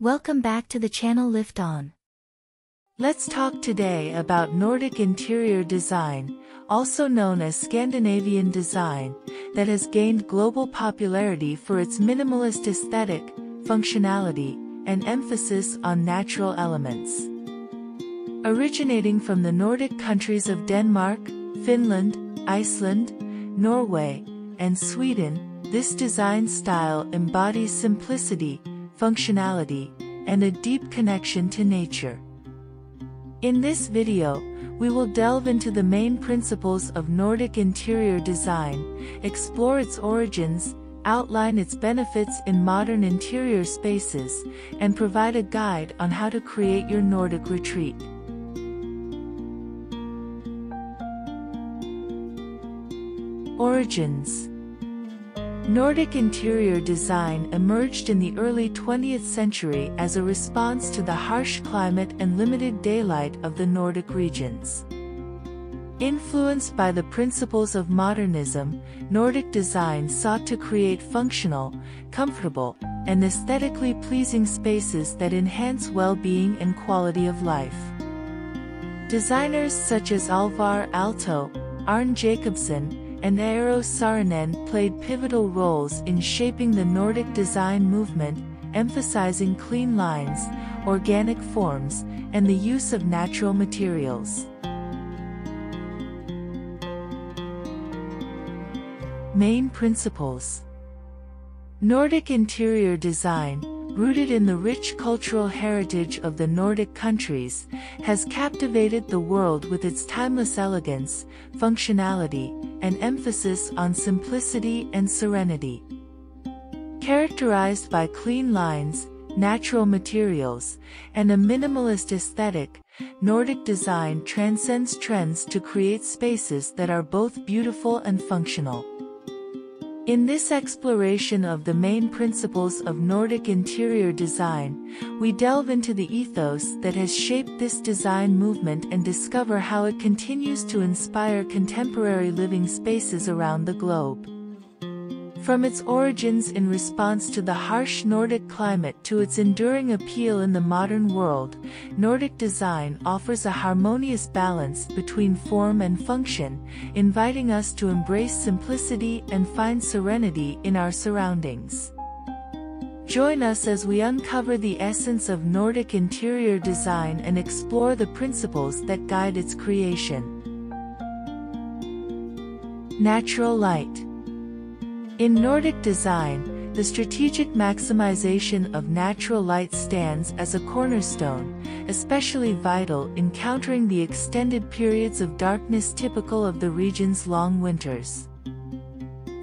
Welcome back to the channel Lift On. Let's talk today about Nordic interior design, also known as Scandinavian design, that has gained global popularity for its minimalist aesthetic, functionality, and emphasis on natural elements. Originating from the Nordic countries of Denmark, Finland, Iceland, Norway, and Sweden, this design style embodies simplicity, functionality, and a deep connection to nature. In this video, we will delve into the main principles of Nordic interior design, explore its origins, outline its benefits in modern interior spaces, and provide a guide on how to create your Nordic retreat. Origins. Nordic interior design emerged in the early 20th century as a response to the harsh climate and limited daylight of the Nordic regions. Influenced by the principles of modernism, Nordic design sought to create functional, comfortable, and aesthetically pleasing spaces that enhance well-being and quality of life. Designers such as Alvar Aalto, Arne Jacobsen, and Eero Saarinen played pivotal roles in shaping the Nordic design movement, emphasizing clean lines, organic forms, and the use of natural materials. Main principles. Nordic interior design, rooted in the rich cultural heritage of the Nordic countries, has captivated the world with its timeless elegance, functionality, and emphasis on simplicity and serenity. Characterized by clean lines, natural materials, and a minimalist aesthetic, Nordic design transcends trends to create spaces that are both beautiful and functional. In this exploration of the main principles of Nordic interior design, we delve into the ethos that has shaped this design movement and discover how it continues to inspire contemporary living spaces around the globe. From its origins in response to the harsh Nordic climate to its enduring appeal in the modern world, Nordic design offers a harmonious balance between form and function, inviting us to embrace simplicity and find serenity in our surroundings. Join us as we uncover the essence of Nordic interior design and explore the principles that guide its creation. Natural light. In Nordic design, the strategic maximization of natural light stands as a cornerstone, especially vital in countering the extended periods of darkness typical of the region's long winters.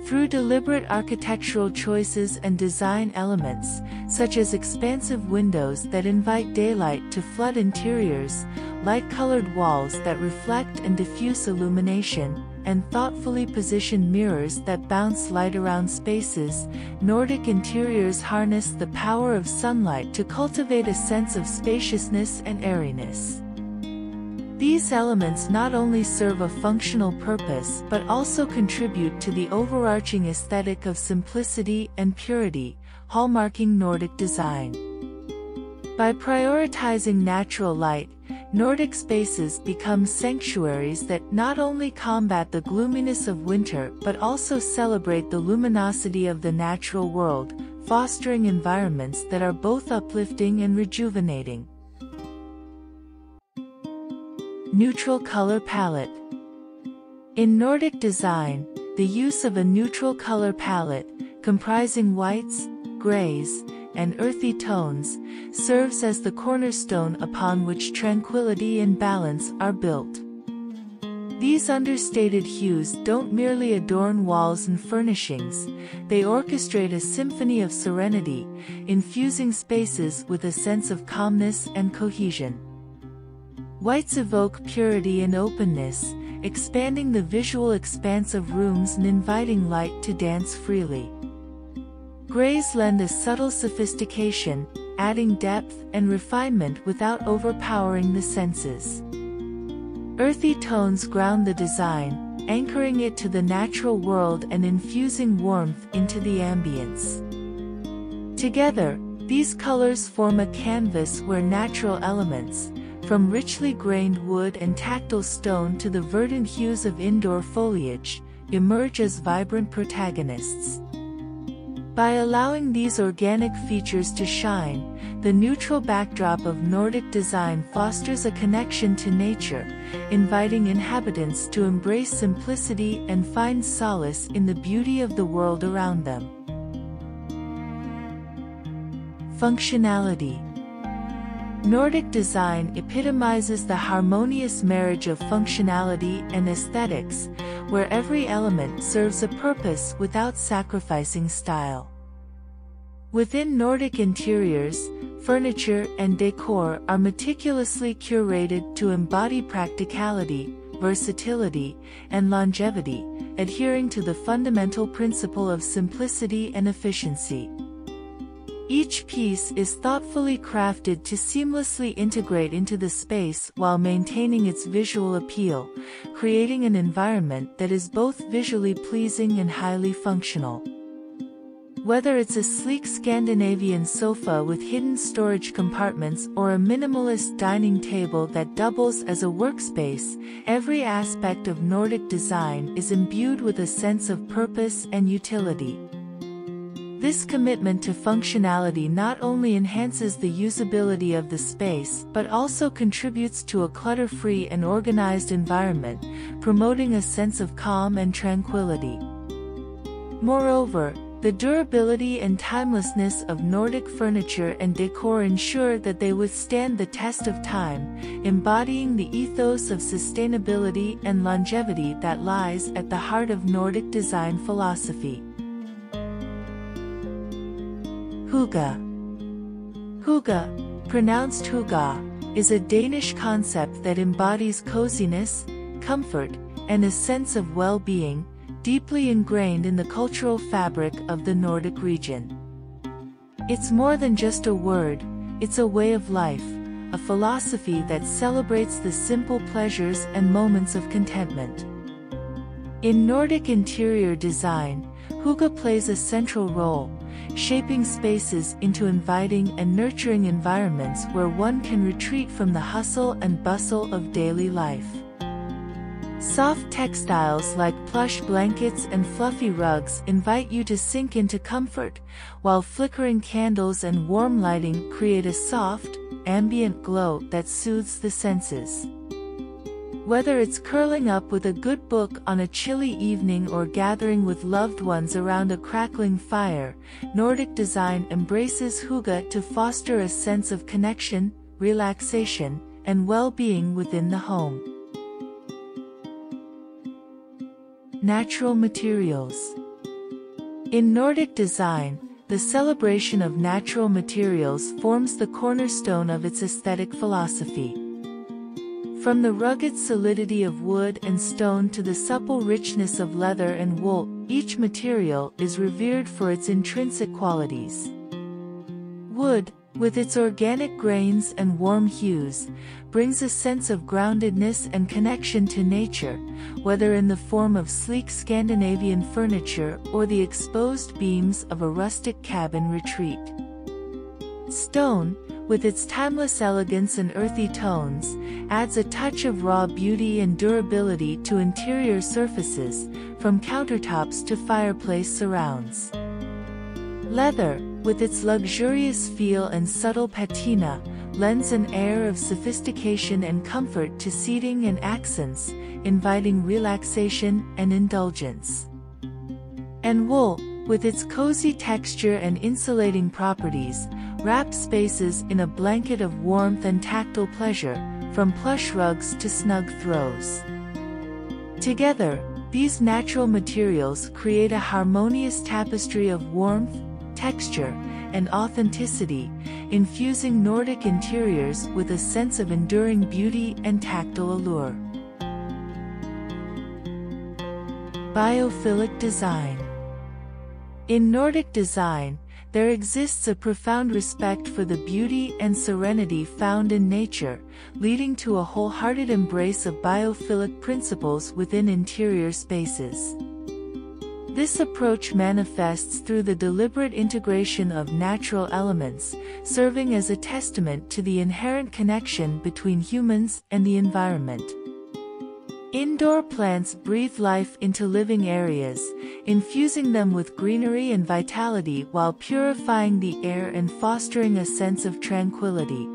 Through deliberate architectural choices and design elements, such as expansive windows that invite daylight to flood interiors, light-colored walls that reflect and diffuse illumination, and thoughtfully positioned mirrors that bounce light around spaces, Nordic interiors harness the power of sunlight to cultivate a sense of spaciousness and airiness. These elements not only serve a functional purpose but also contribute to the overarching aesthetic of simplicity and purity, hallmarking Nordic design. By prioritizing natural light, Nordic spaces become sanctuaries that not only combat the gloominess of winter but also celebrate the luminosity of the natural world, fostering environments that are both uplifting and rejuvenating. Neutral color palette. In Nordic design, the use of a neutral color palette, comprising whites, grays, and earthy tones, serves as the cornerstone upon which tranquility and balance are built. These understated hues don't merely adorn walls and furnishings, they orchestrate a symphony of serenity, infusing spaces with a sense of calmness and cohesion. Whites evoke purity and openness, expanding the visual expanse of rooms and inviting light to dance freely. Grays lend a subtle sophistication, adding depth and refinement without overpowering the senses. Earthy tones ground the design, anchoring it to the natural world and infusing warmth into the ambience. Together, These colors form a canvas where natural elements, from richly grained wood and tactile stone to the verdant hues of indoor foliage, emerge as vibrant protagonists. By allowing these organic features to shine, the neutral backdrop of Nordic design fosters a connection to nature, inviting inhabitants to embrace simplicity and find solace in the beauty of the world around them. Functionality. Nordic design epitomizes the harmonious marriage of functionality and aesthetics, where every element serves a purpose without sacrificing style. Within Nordic interiors, furniture and decor are meticulously curated to embody practicality, versatility, and longevity, adhering to the fundamental principle of simplicity and efficiency. Each piece is thoughtfully crafted to seamlessly integrate into the space while maintaining its visual appeal, creating an environment that is both visually pleasing and highly functional. Whether it's a sleek Scandinavian sofa with hidden storage compartments or a minimalist dining table that doubles as a workspace, every aspect of Nordic design is imbued with a sense of purpose and utility. This commitment to functionality not only enhances the usability of the space but also contributes to a clutter-free and organized environment, promoting a sense of calm and tranquility. Moreover, the durability and timelessness of Nordic furniture and decor ensure that they withstand the test of time, embodying the ethos of sustainability and longevity that lies at the heart of Nordic design philosophy. Hygge. Hygge, pronounced hygge, is a Danish concept that embodies coziness, comfort, and a sense of well-being, deeply ingrained in the cultural fabric of the Nordic region. It's more than just a word, it's a way of life, a philosophy that celebrates the simple pleasures and moments of contentment. In Nordic interior design, hygge plays a central role, shaping spaces into inviting and nurturing environments where one can retreat from the hustle and bustle of daily life. Soft textiles like plush blankets and fluffy rugs invite you to sink into comfort, while flickering candles and warm lighting create a soft, ambient glow that soothes the senses. Whether it's curling up with a good book on a chilly evening or gathering with loved ones around a crackling fire, Nordic design embraces hygge to foster a sense of connection, relaxation, and well-being within the home. Natural materials. In Nordic design, the celebration of natural materials forms the cornerstone of its aesthetic philosophy. From the rugged solidity of wood and stone to the supple richness of leather and wool, each material is revered for its intrinsic qualities. Wood, with its organic grains and warm hues, brings a sense of groundedness and connection to nature, whether in the form of sleek Scandinavian furniture or the exposed beams of a rustic cabin retreat. Stone, with its timeless elegance and earthy tones, adds a touch of raw beauty and durability to interior surfaces, from countertops to fireplace surrounds. Leather, with its luxurious feel and subtle patina, lends an air of sophistication and comfort to seating and accents, inviting relaxation and indulgence. And wool, with its cozy texture and insulating properties, wrap spaces in a blanket of warmth and tactile pleasure, from plush rugs to snug throws. Together, these natural materials create a harmonious tapestry of warmth, texture, and authenticity, infusing Nordic interiors with a sense of enduring beauty and tactile allure. Biophilic design. In Nordic design, there exists a profound respect for the beauty and serenity found in nature, leading to a wholehearted embrace of biophilic principles within interior spaces. This approach manifests through the deliberate integration of natural elements, serving as a testament to the inherent connection between humans and the environment. Indoor plants breathe life into living areas, infusing them with greenery and vitality while purifying the air and fostering a sense of tranquility.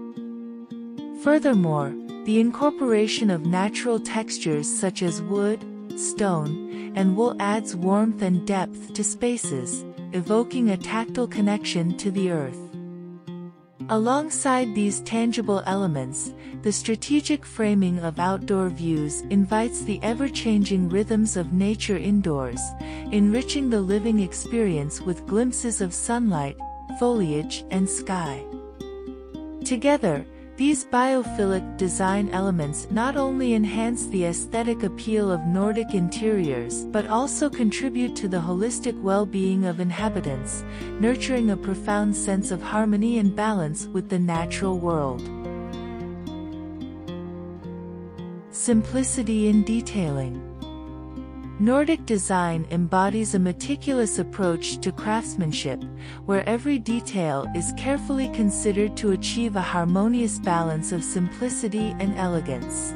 Furthermore, the incorporation of natural textures such as wood, stone, and wool adds warmth and depth to spaces, evoking a tactile connection to the earth. Alongside these tangible elements, the strategic framing of outdoor views invites the ever-changing rhythms of nature indoors, enriching the living experience with glimpses of sunlight, foliage, and sky. Together, these biophilic design elements not only enhance the aesthetic appeal of Nordic interiors but also contribute to the holistic well-being of inhabitants, nurturing a profound sense of harmony and balance with the natural world. Simplicity in detailing. Nordic design embodies a meticulous approach to craftsmanship, where every detail is carefully considered to achieve a harmonious balance of simplicity and elegance.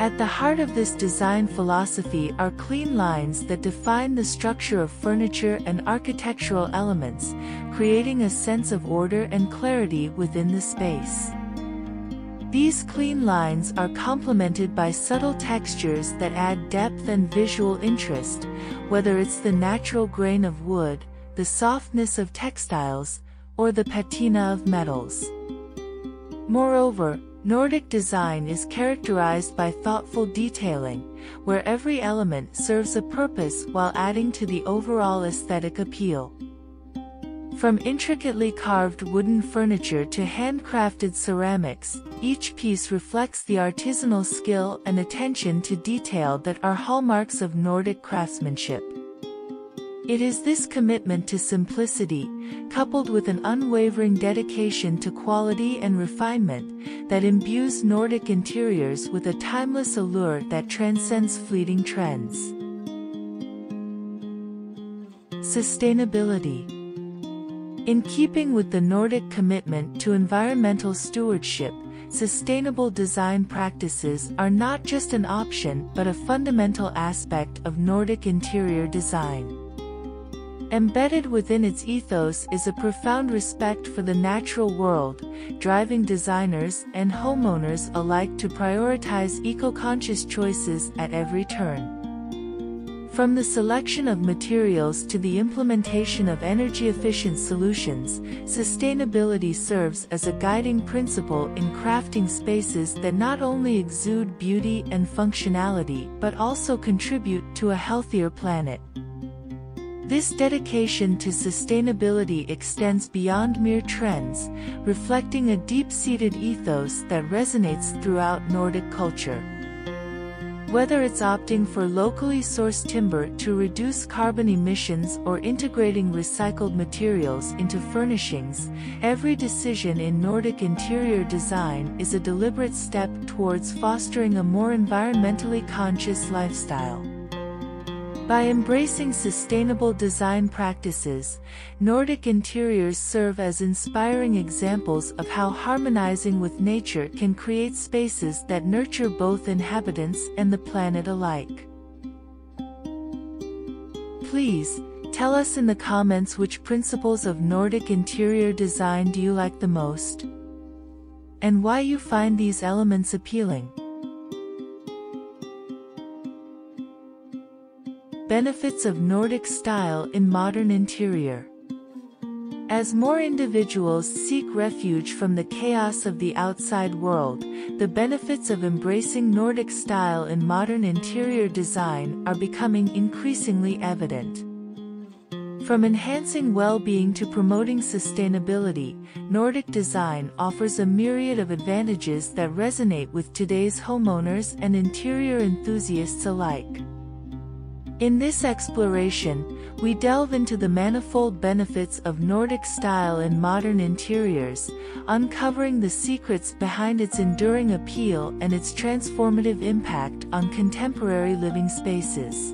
At the heart of this design philosophy are clean lines that define the structure of furniture and architectural elements, creating a sense of order and clarity within the space. These clean lines are complemented by subtle textures that add depth and visual interest, whether it's the natural grain of wood, the softness of textiles, or the patina of metals. Moreover, Nordic design is characterized by thoughtful detailing, where every element serves a purpose while adding to the overall aesthetic appeal. From intricately carved wooden furniture to handcrafted ceramics, each piece reflects the artisanal skill and attention to detail that are hallmarks of Nordic craftsmanship. It is this commitment to simplicity, coupled with an unwavering dedication to quality and refinement, that imbues Nordic interiors with a timeless allure that transcends fleeting trends. Sustainability. In keeping with the Nordic commitment to environmental stewardship, sustainable design practices are not just an option but a fundamental aspect of Nordic interior design. Embedded within its ethos is a profound respect for the natural world, driving designers and homeowners alike to prioritize eco-conscious choices at every turn. From the selection of materials to the implementation of energy-efficient solutions, sustainability serves as a guiding principle in crafting spaces that not only exude beauty and functionality but also contribute to a healthier planet. This dedication to sustainability extends beyond mere trends, reflecting a deep-seated ethos that resonates throughout Nordic culture. Whether it's opting for locally sourced timber to reduce carbon emissions or integrating recycled materials into furnishings, every decision in Nordic interior design is a deliberate step towards fostering a more environmentally conscious lifestyle. By embracing sustainable design practices, Nordic interiors serve as inspiring examples of how harmonizing with nature can create spaces that nurture both inhabitants and the planet alike. Please, tell us in the comments which principles of Nordic interior design do you like the most, and why you find these elements appealing. Benefits of Nordic style in modern interior. As more individuals seek refuge from the chaos of the outside world, the benefits of embracing Nordic style in modern interior design are becoming increasingly evident. From enhancing well-being to promoting sustainability, Nordic design offers a myriad of advantages that resonate with today's homeowners and interior enthusiasts alike. In this exploration, we delve into the manifold benefits of Nordic style in modern interiors, uncovering the secrets behind its enduring appeal and its transformative impact on contemporary living spaces.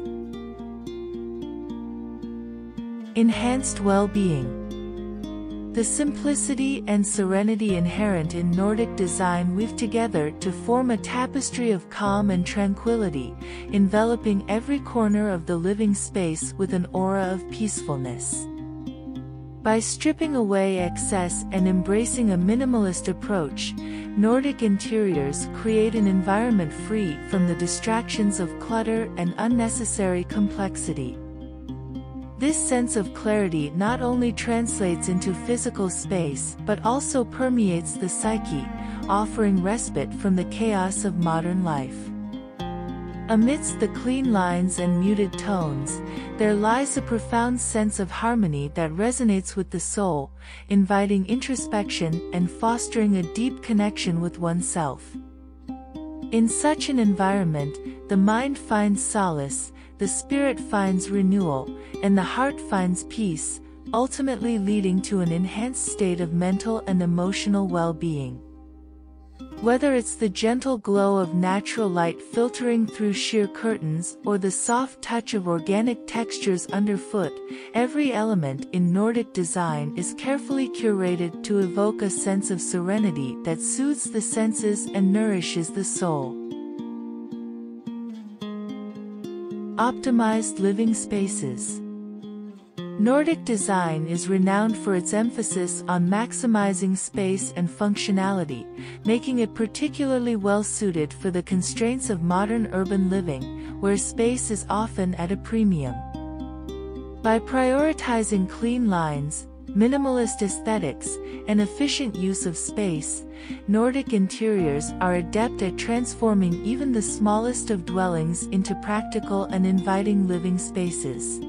Enhanced well-being. The simplicity and serenity inherent in Nordic design weave together to form a tapestry of calm and tranquility, enveloping every corner of the living space with an aura of peacefulness. By stripping away excess and embracing a minimalist approach, Nordic interiors create an environment free from the distractions of clutter and unnecessary complexity. This sense of clarity not only translates into physical space but also permeates the psyche, offering respite from the chaos of modern life. Amidst the clean lines and muted tones, there lies a profound sense of harmony that resonates with the soul, inviting introspection and fostering a deep connection with oneself. In such an environment, the mind finds solace, the spirit finds renewal, and the heart finds peace, ultimately leading to an enhanced state of mental and emotional well-being. Whether it's the gentle glow of natural light filtering through sheer curtains or the soft touch of organic textures underfoot, every element in Nordic design is carefully curated to evoke a sense of serenity that soothes the senses and nourishes the soul. Optimized living spaces. Nordic design is renowned for its emphasis on maximizing space and functionality, making it particularly well-suited for the constraints of modern urban living, where space is often at a premium. By prioritizing clean lines, minimalist aesthetics, and efficient use of space, Nordic interiors are adept at transforming even the smallest of dwellings into practical and inviting living spaces.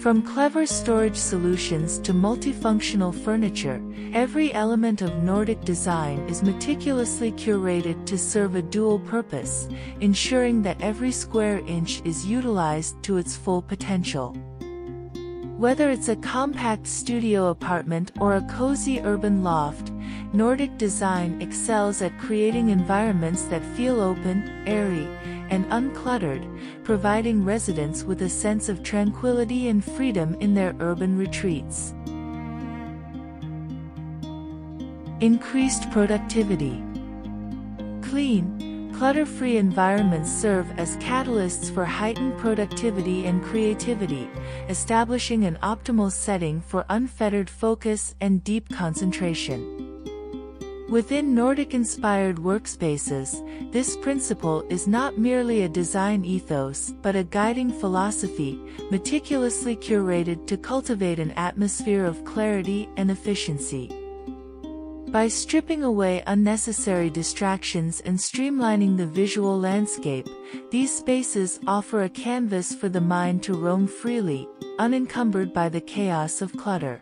From clever storage solutions to multifunctional furniture, every element of Nordic design is meticulously curated to serve a dual purpose, ensuring that every square inch is utilized to its full potential. Whether it's a compact studio apartment or a cozy urban loft, Nordic design excels at creating environments that feel open, airy, and uncluttered, providing residents with a sense of tranquility and freedom in their urban retreats. Increased productivity. Clean, clutter-free environments serve as catalysts for heightened productivity and creativity, establishing an optimal setting for unfettered focus and deep concentration. Within Nordic-inspired workspaces, this principle is not merely a design ethos but a guiding philosophy, meticulously curated to cultivate an atmosphere of clarity and efficiency. By stripping away unnecessary distractions and streamlining the visual landscape, these spaces offer a canvas for the mind to roam freely, unencumbered by the chaos of clutter.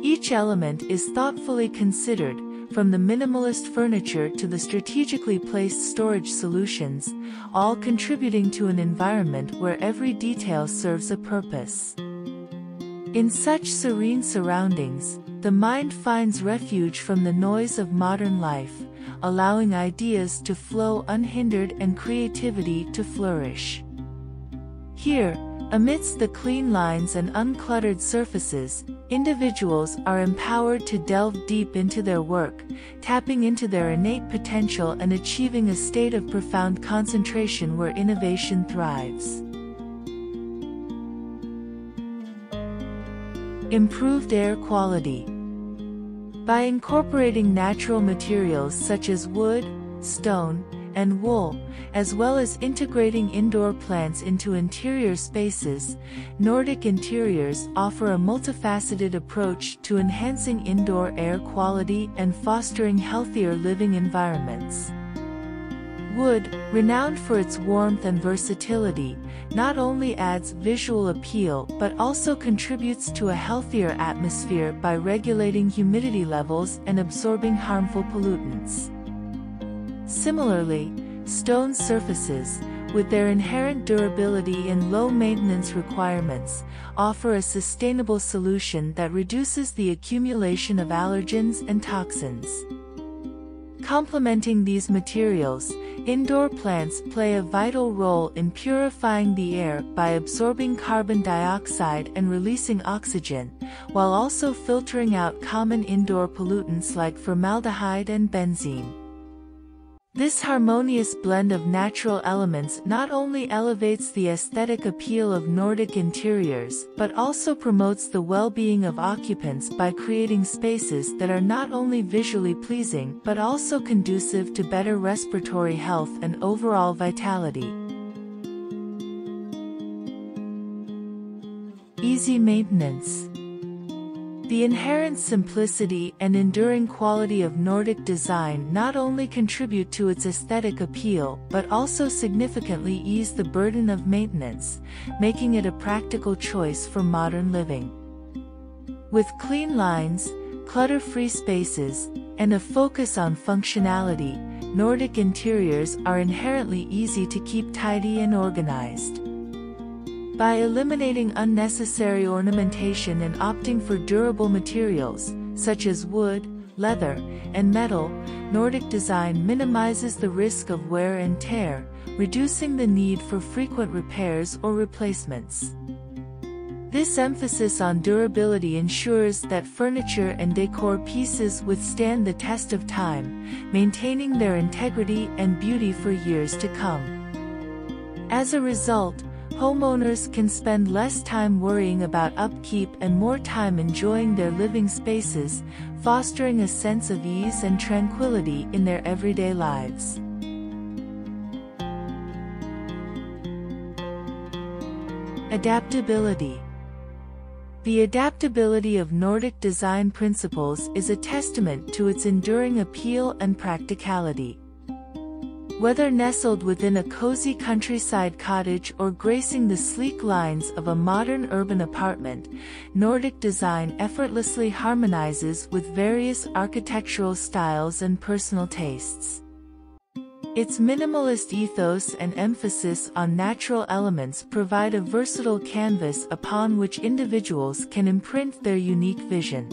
Each element is thoughtfully considered, from the minimalist furniture to the strategically placed storage solutions, all contributing to an environment where every detail serves a purpose. In such serene surroundings, the mind finds refuge from the noise of modern life, allowing ideas to flow unhindered and creativity to flourish. Here, amidst the clean lines and uncluttered surfaces, individuals are empowered to delve deep into their work, tapping into their innate potential and achieving a state of profound concentration where innovation thrives. Improved air quality. By incorporating natural materials such as wood, stone, and wool, as well as integrating indoor plants into interior spaces, Nordic interiors offer a multifaceted approach to enhancing indoor air quality and fostering healthier living environments. Wood, renowned for its warmth and versatility, not only adds visual appeal but also contributes to a healthier atmosphere by regulating humidity levels and absorbing harmful pollutants. Similarly, stone surfaces, with their inherent durability and low maintenance requirements, offer a sustainable solution that reduces the accumulation of allergens and toxins. Complementing these materials, Indoor plants play a vital role in purifying the air by absorbing carbon dioxide and releasing oxygen, while also filtering out common indoor pollutants like formaldehyde and benzene. This harmonious blend of natural elements not only elevates the aesthetic appeal of Nordic interiors, but also promotes the well-being of occupants by creating spaces that are not only visually pleasing but also conducive to better respiratory health and overall vitality. Easy maintenance. The inherent simplicity and enduring quality of Nordic design not only contribute to its aesthetic appeal but also significantly ease the burden of maintenance, making it a practical choice for modern living. With clean lines, clutter-free spaces, and a focus on functionality, Nordic interiors are inherently easy to keep tidy and organized. By eliminating unnecessary ornamentation and opting for durable materials, such as wood, leather, and metal, Nordic design minimizes the risk of wear and tear, reducing the need for frequent repairs or replacements. This emphasis on durability ensures that furniture and decor pieces withstand the test of time, maintaining their integrity and beauty for years to come. As a result, homeowners can spend less time worrying about upkeep and more time enjoying their living spaces, fostering a sense of ease and tranquility in their everyday lives. Adaptability. The adaptability of Nordic design principles is a testament to its enduring appeal and practicality. Whether nestled within a cozy countryside cottage or gracing the sleek lines of a modern urban apartment, Nordic design effortlessly harmonizes with various architectural styles and personal tastes. Its minimalist ethos and emphasis on natural elements provide a versatile canvas upon which individuals can imprint their unique vision.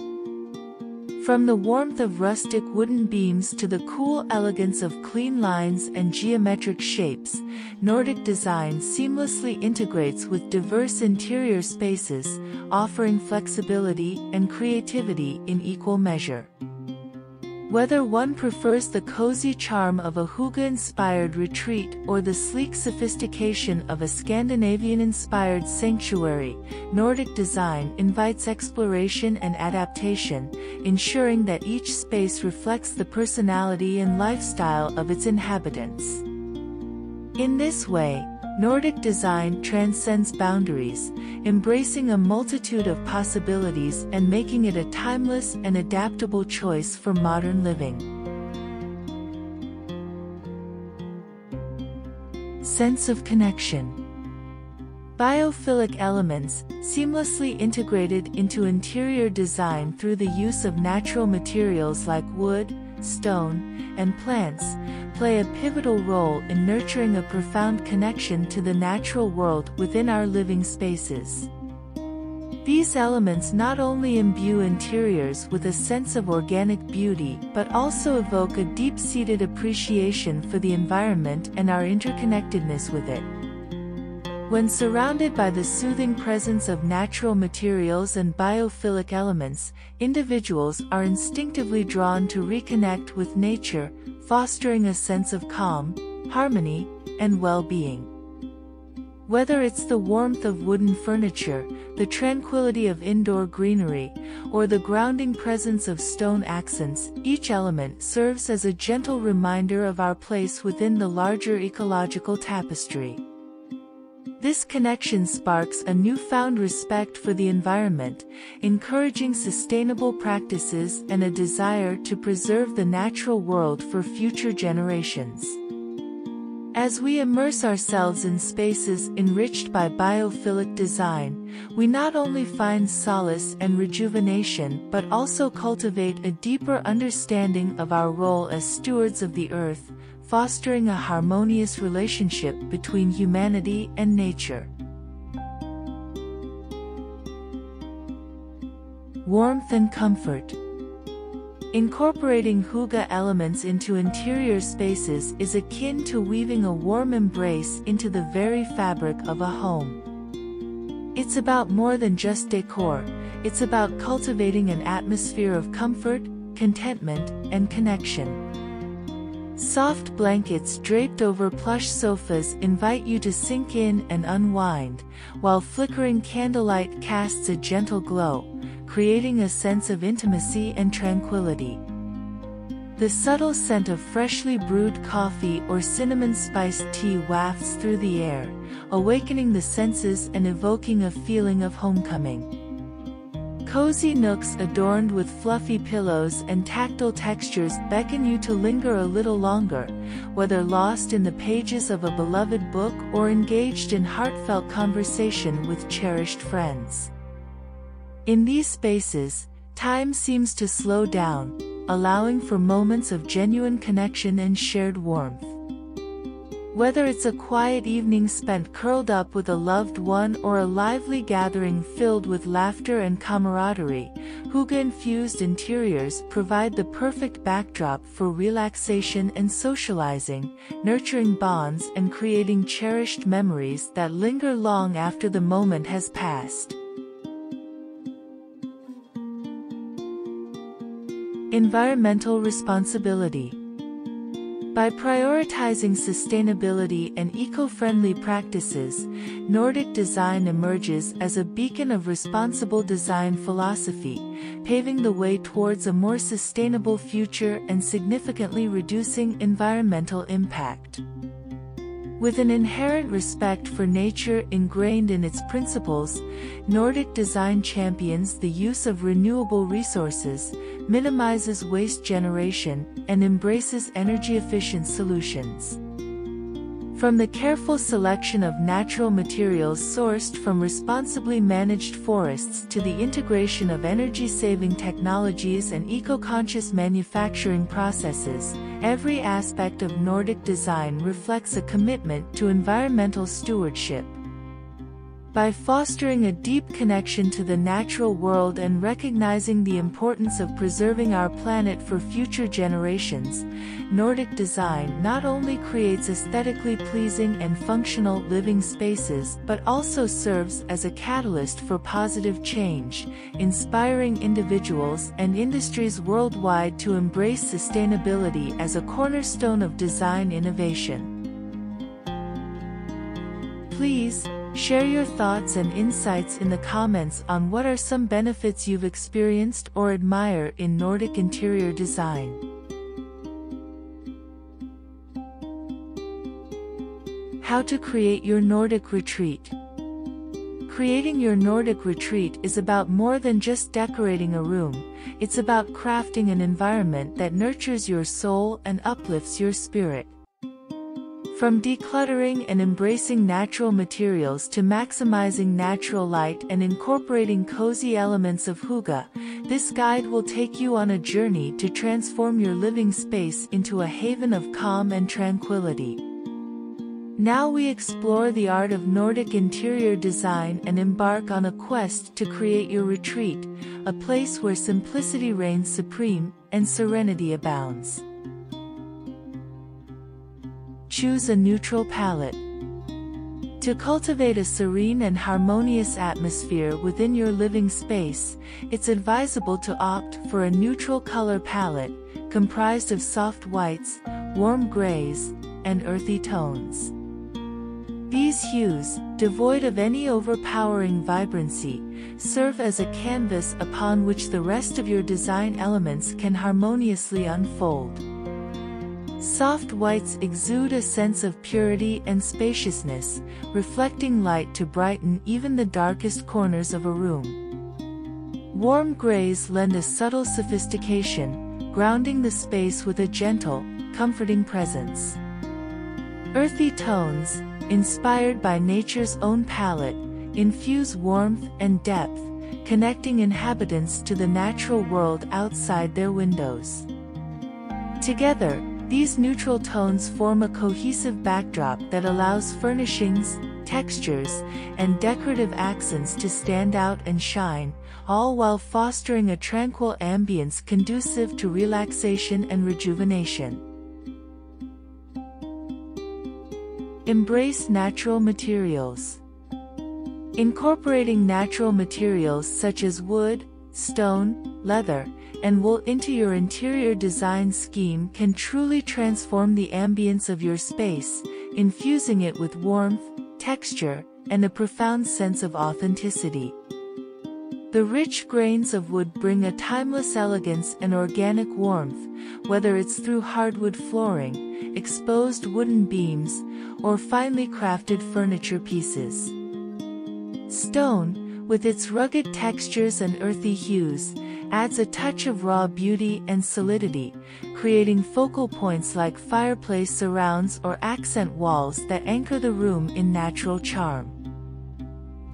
From the warmth of rustic wooden beams to the cool elegance of clean lines and geometric shapes, Nordic design seamlessly integrates with diverse interior spaces, offering flexibility and creativity in equal measure. Whether one prefers the cozy charm of a Hygge-inspired retreat or the sleek sophistication of a Scandinavian-inspired sanctuary, Nordic design invites exploration and adaptation, ensuring that each space reflects the personality and lifestyle of its inhabitants. In this way, Nordic design transcends boundaries, embracing a multitude of possibilities and making it a timeless and adaptable choice for modern living. Sense of connection. Biophilic elements, seamlessly integrated into interior design through the use of natural materials like wood, stone, and plants, play a pivotal role in nurturing a profound connection to the natural world within our living spaces. These elements not only imbue interiors with a sense of organic beauty but also evoke a deep-seated appreciation for the environment and our interconnectedness with it. When surrounded by the soothing presence of natural materials and biophilic elements, individuals are instinctively drawn to reconnect with nature, fostering a sense of calm, harmony, and well-being. Whether it's the warmth of wooden furniture, the tranquility of indoor greenery, or the grounding presence of stone accents, each element serves as a gentle reminder of our place within the larger ecological tapestry. This connection sparks a newfound respect for the environment, encouraging sustainable practices and a desire to preserve the natural world for future generations. As we immerse ourselves in spaces enriched by biophilic design, we not only find solace and rejuvenation but also cultivate a deeper understanding of our role as stewards of the earth, fostering a harmonious relationship between humanity and nature. Warmth and comfort. Incorporating hygge elements into interior spaces is akin to weaving a warm embrace into the very fabric of a home. It's about more than just decor, it's about cultivating an atmosphere of comfort, contentment, and connection. Soft blankets draped over plush sofas invite you to sink in and unwind, while flickering candlelight casts a gentle glow, creating a sense of intimacy and tranquility. The subtle scent of freshly brewed coffee or cinnamon-spiced tea wafts through the air, awakening the senses and evoking a feeling of homecoming. Cozy nooks adorned with fluffy pillows and tactile textures beckon you to linger a little longer, whether lost in the pages of a beloved book or engaged in heartfelt conversation with cherished friends. In these spaces, time seems to slow down, allowing for moments of genuine connection and shared warmth. Whether it's a quiet evening spent curled up with a loved one or a lively gathering filled with laughter and camaraderie, hygge-infused interiors provide the perfect backdrop for relaxation and socializing, nurturing bonds and creating cherished memories that linger long after the moment has passed. Environmental responsibility. By prioritizing sustainability and eco-friendly practices, Nordic design emerges as a beacon of responsible design philosophy, paving the way towards a more sustainable future and significantly reducing environmental impact. With an inherent respect for nature ingrained in its principles, Nordic design champions the use of renewable resources, minimizes waste generation, and embraces energy-efficient solutions. From the careful selection of natural materials sourced from responsibly managed forests to the integration of energy-saving technologies and eco-conscious manufacturing processes, every aspect of Nordic design reflects a commitment to environmental stewardship. By fostering a deep connection to the natural world and recognizing the importance of preserving our planet for future generations, Nordic design not only creates aesthetically pleasing and functional living spaces but also serves as a catalyst for positive change, inspiring individuals and industries worldwide to embrace sustainability as a cornerstone of design innovation. Please, share your thoughts and insights in the comments on what are some benefits you've experienced or admire in Nordic interior design. How to create your Nordic retreat. Creating your Nordic retreat is about more than just decorating a room, it's about crafting an environment that nurtures your soul and uplifts your spirit. From decluttering and embracing natural materials to maximizing natural light and incorporating cozy elements of hygge, this guide will take you on a journey to transform your living space into a haven of calm and tranquility. Now we explore the art of Nordic interior design and embark on a quest to create your retreat, a place where simplicity reigns supreme and serenity abounds. Choose a neutral palette. To cultivate a serene and harmonious atmosphere within your living space, it's advisable to opt for a neutral color palette, comprised of soft whites, warm grays, and earthy tones. These hues, devoid of any overpowering vibrancy, serve as a canvas upon which the rest of your design elements can harmoniously unfold. Soft whites exude a sense of purity and spaciousness, reflecting light to brighten even the darkest corners of a room. Warm grays lend a subtle sophistication, grounding the space with a gentle, comforting presence. Earthy tones, inspired by nature's own palette, infuse warmth and depth, connecting inhabitants to the natural world outside their windows. Together, these neutral tones form a cohesive backdrop that allows furnishings, textures, and decorative accents to stand out and shine, all while fostering a tranquil ambience conducive to relaxation and rejuvenation. Embrace natural materials. Incorporating natural materials such as wood, stone, leather, and wool into your interior design scheme can truly transform the ambience of your space, infusing it with warmth, texture, and a profound sense of authenticity. The rich grains of wood bring a timeless elegance and organic warmth, whether it's through hardwood flooring, exposed wooden beams, or finely crafted furniture pieces. Stone, with its rugged textures and earthy hues, adds a touch of raw beauty and solidity, creating focal points like fireplace surrounds or accent walls that anchor the room in natural charm.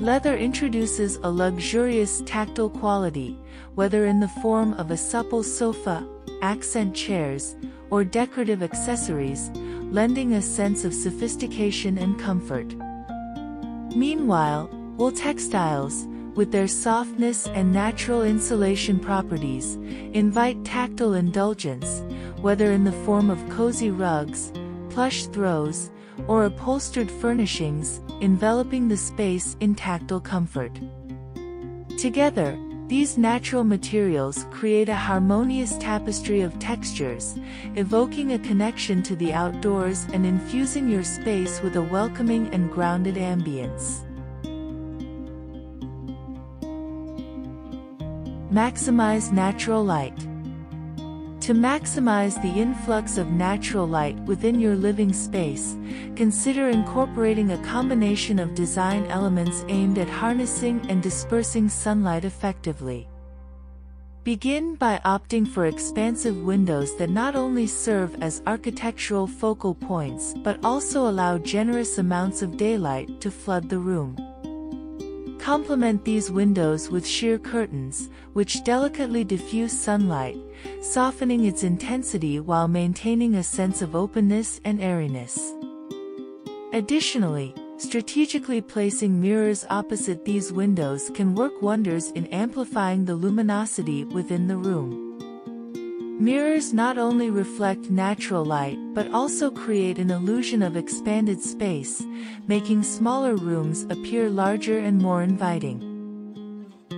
Leather introduces a luxurious tactile quality, whether in the form of a supple sofa, accent chairs, or decorative accessories, lending a sense of sophistication and comfort. Meanwhile, wool textiles, with their softness and natural insulation properties, invite tactile indulgence, whether in the form of cozy rugs, plush throws, or upholstered furnishings, enveloping the space in tactile comfort. Together, these natural materials create a harmonious tapestry of textures, evoking a connection to the outdoors and infusing your space with a welcoming and grounded ambience. Maximize natural light. To maximize the influx of natural light within your living space, consider incorporating a combination of design elements aimed at harnessing and dispersing sunlight effectively. Begin by opting for expansive windows that not only serve as architectural focal points but also allow generous amounts of daylight to flood the room. Complement these windows with sheer curtains, which delicately diffuse sunlight, softening its intensity while maintaining a sense of openness and airiness. Additionally, strategically placing mirrors opposite these windows can work wonders in amplifying the luminosity within the room. Mirrors not only reflect natural light but also create an illusion of expanded space, making smaller rooms appear larger and more inviting.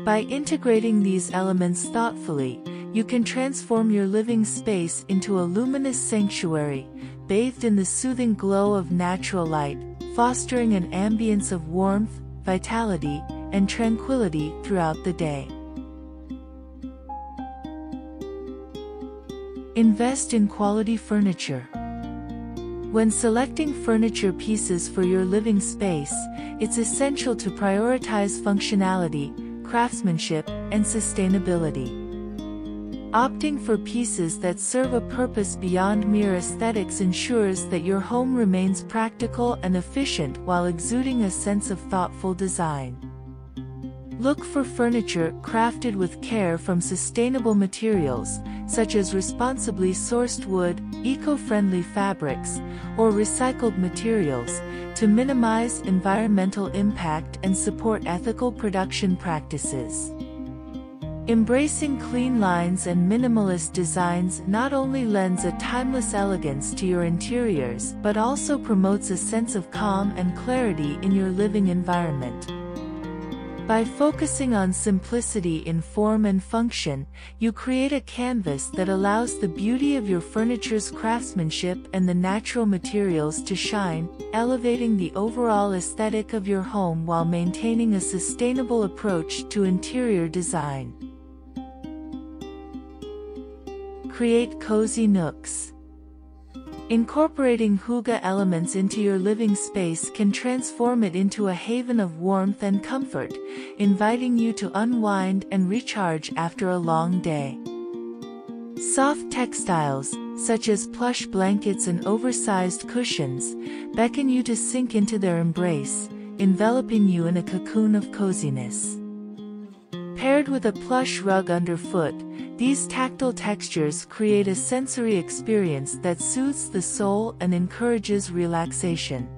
By integrating these elements thoughtfully, you can transform your living space into a luminous sanctuary, bathed in the soothing glow of natural light, fostering an ambience of warmth, vitality, and tranquility throughout the day. Invest in quality furniture. When selecting furniture pieces for your living space, it's essential to prioritize functionality, craftsmanship, and sustainability. Opting for pieces that serve a purpose beyond mere aesthetics ensures that your home remains practical and efficient while exuding a sense of thoughtful design. Look for furniture crafted with care from sustainable materials, such as responsibly sourced wood, eco-friendly fabrics, or recycled materials, to minimize environmental impact and support ethical production practices. Embracing clean lines and minimalist designs not only lends a timeless elegance to your interiors but also promotes a sense of calm and clarity in your living environment. By focusing on simplicity in form and function, you create a canvas that allows the beauty of your furniture's craftsmanship and the natural materials to shine, elevating the overall aesthetic of your home while maintaining a sustainable approach to interior design. Create cozy nooks. Incorporating hygge elements into your living space can transform it into a haven of warmth and comfort, inviting you to unwind and recharge after a long day. Soft textiles, such as plush blankets and oversized cushions, beckon you to sink into their embrace, enveloping you in a cocoon of coziness. Paired with a plush rug underfoot, these tactile textures create a sensory experience that soothes the soul and encourages relaxation.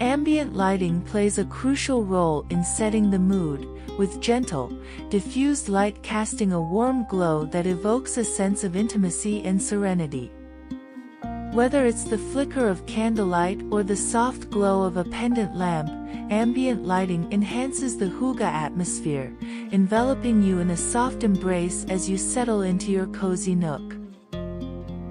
Ambient lighting plays a crucial role in setting the mood, with gentle, diffused light casting a warm glow that evokes a sense of intimacy and serenity. Whether it's the flicker of candlelight or the soft glow of a pendant lamp, ambient lighting enhances the hygge atmosphere, enveloping you in a soft embrace as you settle into your cozy nook.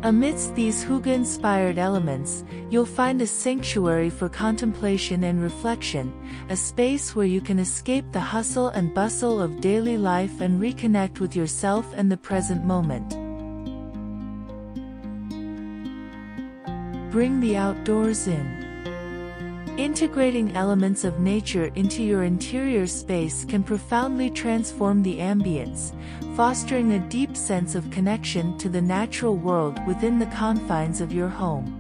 Amidst these hygge-inspired elements, you'll find a sanctuary for contemplation and reflection, a space where you can escape the hustle and bustle of daily life and reconnect with yourself and the present moment. Bring the outdoors in. Integrating elements of nature into your interior space can profoundly transform the ambience, fostering a deep sense of connection to the natural world within the confines of your home.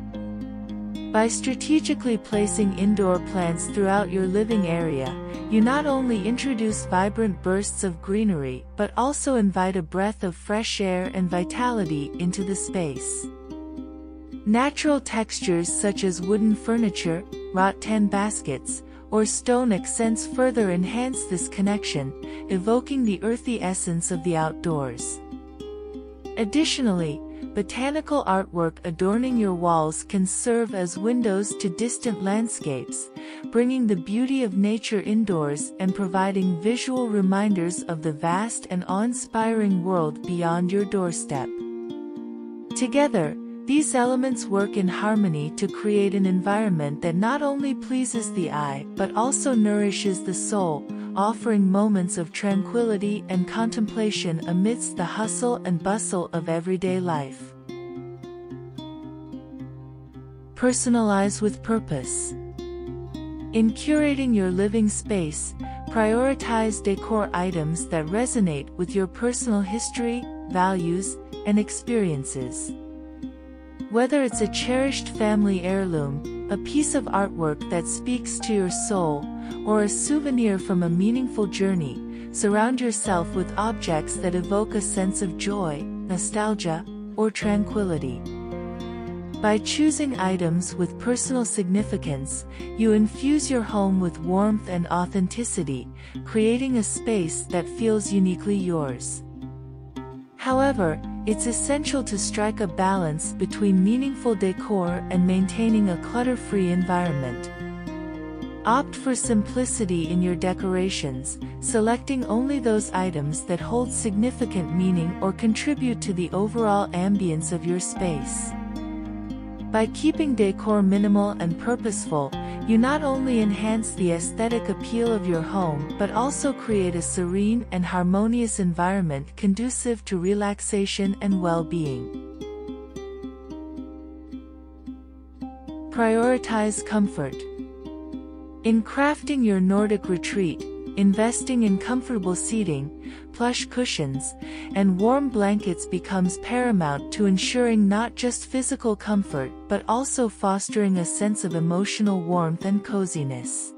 By strategically placing indoor plants throughout your living area, you not only introduce vibrant bursts of greenery, but also invite a breath of fresh air and vitality into the space. Natural textures such as wooden furniture, rattan baskets, or stone accents further enhance this connection, evoking the earthy essence of the outdoors. Additionally, botanical artwork adorning your walls can serve as windows to distant landscapes, bringing the beauty of nature indoors and providing visual reminders of the vast and awe-inspiring world beyond your doorstep. Together, these elements work in harmony to create an environment that not only pleases the eye but also nourishes the soul, offering moments of tranquility and contemplation amidst the hustle and bustle of everyday life. Personalize with purpose. In curating your living space, prioritize decor items that resonate with your personal history, values, and experiences. Whether it's a cherished family heirloom, a piece of artwork that speaks to your soul, or a souvenir from a meaningful journey, surround yourself with objects that evoke a sense of joy, nostalgia, or tranquility. By choosing items with personal significance, you infuse your home with warmth and authenticity, creating a space that feels uniquely yours. However, it's essential to strike a balance between meaningful decor and maintaining a clutter-free environment. Opt for simplicity in your decorations, selecting only those items that hold significant meaning or contribute to the overall ambience of your space. By keeping decor minimal and purposeful, you not only enhance the aesthetic appeal of your home but also create a serene and harmonious environment conducive to relaxation and well-being. Prioritize comfort. In crafting your Nordic retreat, investing in comfortable seating, plush cushions, and warm blankets becomes paramount to ensuring not just physical comfort but also fostering a sense of emotional warmth and coziness.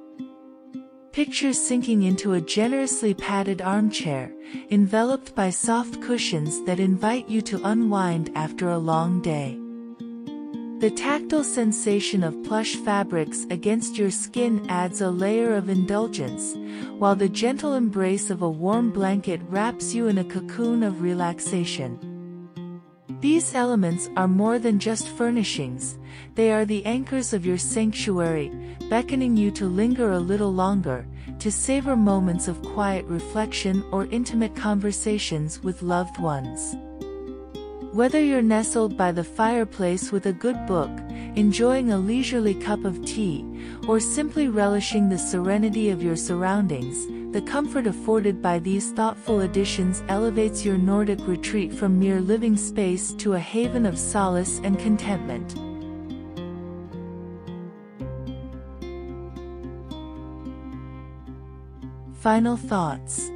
Picture sinking into a generously padded armchair, enveloped by soft cushions that invite you to unwind after a long day. The tactile sensation of plush fabrics against your skin adds a layer of indulgence, while the gentle embrace of a warm blanket wraps you in a cocoon of relaxation. These elements are more than just furnishings, they are the anchors of your sanctuary, beckoning you to linger a little longer, to savor moments of quiet reflection or intimate conversations with loved ones. Whether you're nestled by the fireplace with a good book, enjoying a leisurely cup of tea, or simply relishing the serenity of your surroundings, the comfort afforded by these thoughtful additions elevates your Nordic retreat from mere living space to a haven of solace and contentment. Final thoughts.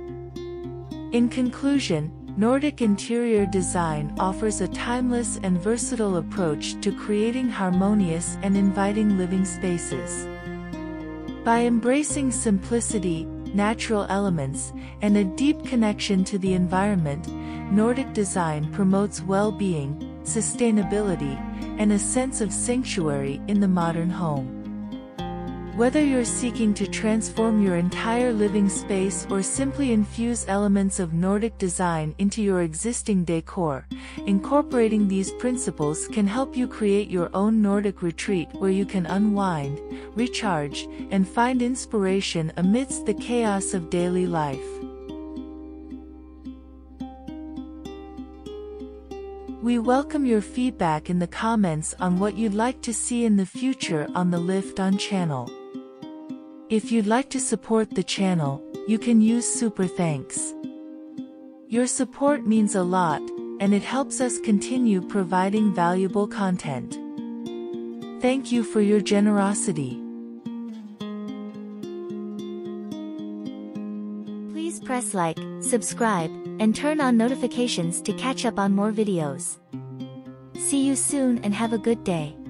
In conclusion, Nordic interior design offers a timeless and versatile approach to creating harmonious and inviting living spaces. By embracing simplicity, natural elements, and a deep connection to the environment, Nordic design promotes well-being, sustainability, and a sense of sanctuary in the modern home. Whether you're seeking to transform your entire living space or simply infuse elements of Nordic design into your existing decor, incorporating these principles can help you create your own Nordic retreat where you can unwind, recharge, and find inspiration amidst the chaos of daily life. We welcome your feedback in the comments on what you'd like to see in the future on the Lift On channel. If you'd like to support the channel, you can use Super Thanks. Your support means a lot, and it helps us continue providing valuable content. Thank you for your generosity. Please press like, subscribe, and turn on notifications to catch up on more videos. See you soon and have a good day.